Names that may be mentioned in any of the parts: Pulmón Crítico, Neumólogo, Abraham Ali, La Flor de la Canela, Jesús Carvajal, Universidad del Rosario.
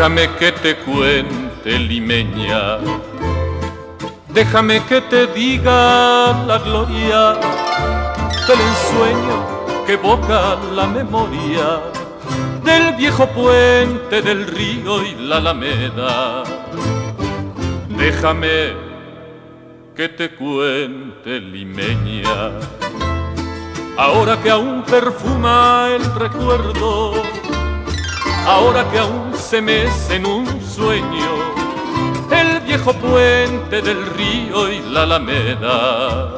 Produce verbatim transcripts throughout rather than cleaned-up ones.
Déjame que te cuente, limeña, déjame que te diga la gloria del ensueño que evoca la memoria del viejo puente del río y la alameda. Déjame que te cuente, limeña, ahora que aún perfuma el recuerdo, ahora que aún se mece en un sueño el viejo puente del río y la alameda.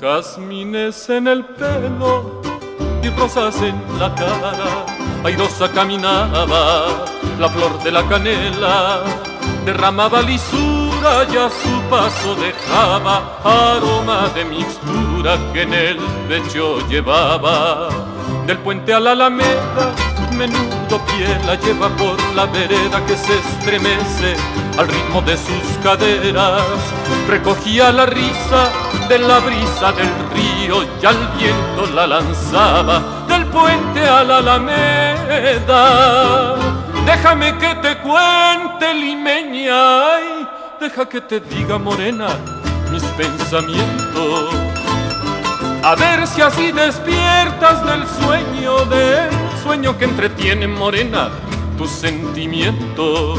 Jazmines en el pelo y rosas en la cara, airosa caminaba la flor de la canela, derramaba lisura y a su paso dejaba aroma de mixtura que en el pecho llevaba. Del puente a la alameda, menudo pie la lleva por la vereda que se estremece al ritmo de sus caderas. Recogía la risa de la brisa del río y al viento la lanzaba del puente a la alameda. Déjame que te cuente, limeña, ay, deja que te diga, morena, mis pensamientos. A ver si así despiertas del sueño, del sueño que entretiene, morena, tus sentimientos.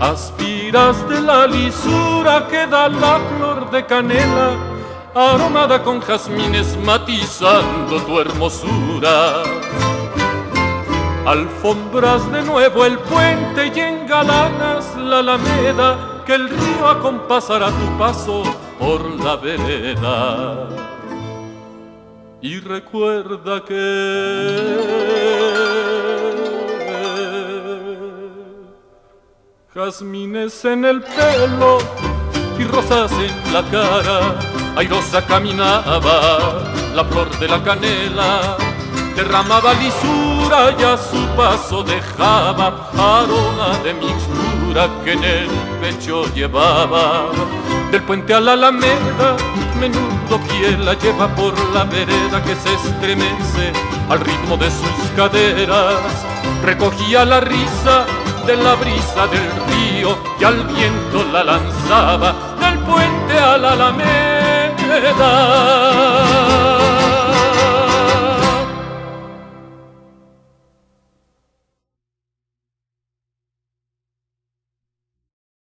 Aspiras de la lisura que da la flor de canela, aromada con jazmines matizando tu hermosura. Alfombras de nuevo el puente y engalanas la alameda, que el río acompasará tu paso por la vereda. Y recuerda que jazmines en el pelo y rosas en la cara, airosa caminaba la flor de la canela, derramaba lisura y a su paso dejaba aroma de mixtura que en el pecho llevaba. Del puente a la alameda, menudo pie la lleva por la vereda que se estremece al ritmo de sus caderas. Recogía la risa de la brisa del río y al viento la lanzaba del puente a la alameda.